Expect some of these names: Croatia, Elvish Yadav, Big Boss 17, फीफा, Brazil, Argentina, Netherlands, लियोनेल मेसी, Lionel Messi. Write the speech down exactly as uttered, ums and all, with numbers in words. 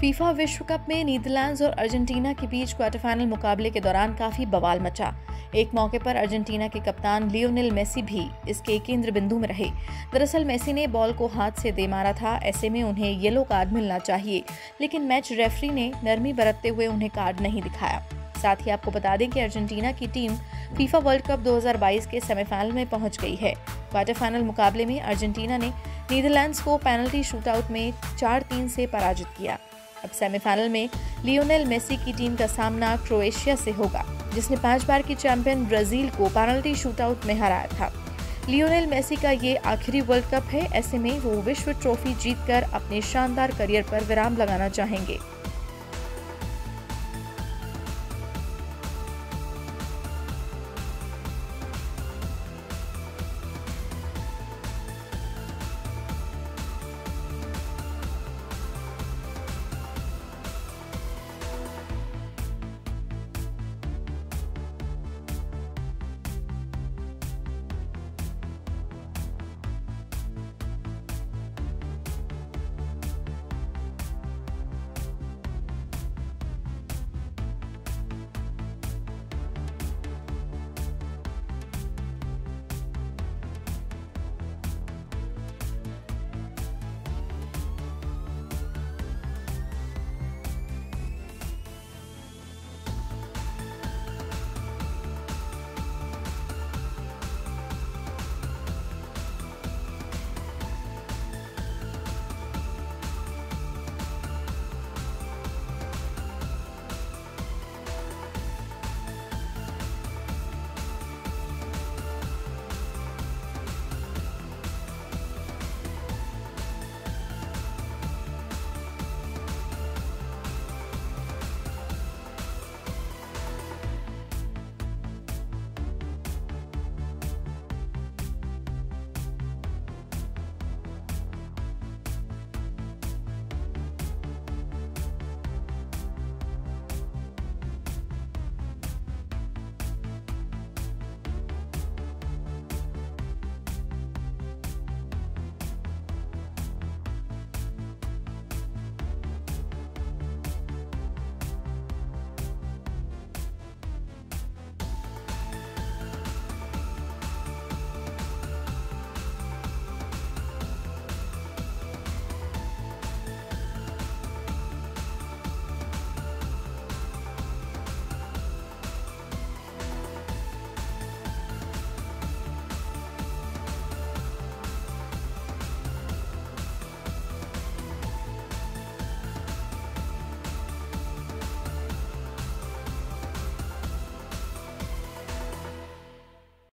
फीफा विश्व कप में नीदरलैंड्स और अर्जेंटीना के बीच क्वार्टर फाइनल मुकाबले के दौरान काफी बवाल मचा। एक मौके पर अर्जेंटीना के कप्तान लियोनेल मेसी भी इसके केंद्र बिंदु में रहे। दरअसल मेसी ने बॉल को हाथ से दे मारा था, ऐसे में उन्हें येलो कार्ड मिलना चाहिए, लेकिन मैच रेफरी ने नरमी बरतते हुए उन्हें कार्ड नहीं दिखाया। साथ ही आपको बता दें कि अर्जेंटीना की टीम फीफा वर्ल्ड कप दो हज़ार बाईस के सेमीफाइनल में पहुंच गई है। क्वार्टर फाइनल मुकाबले में अर्जेंटीना ने नीदरलैंड्स को पेनल्टी शूटआउट में चार तीन से पराजित किया। अब सेमीफाइनल में लियोनेल मेसी की टीम का सामना क्रोएशिया से होगा, जिसने पांच बार की चैंपियन ब्राजील को पेनल्टी शूटआउट में हराया था। लियोनेल मेसी का ये आखिरी वर्ल्ड कप है, ऐसे में वो विश्व ट्रॉफी जीतकर अपने शानदार करियर पर विराम लगाना चाहेंगे।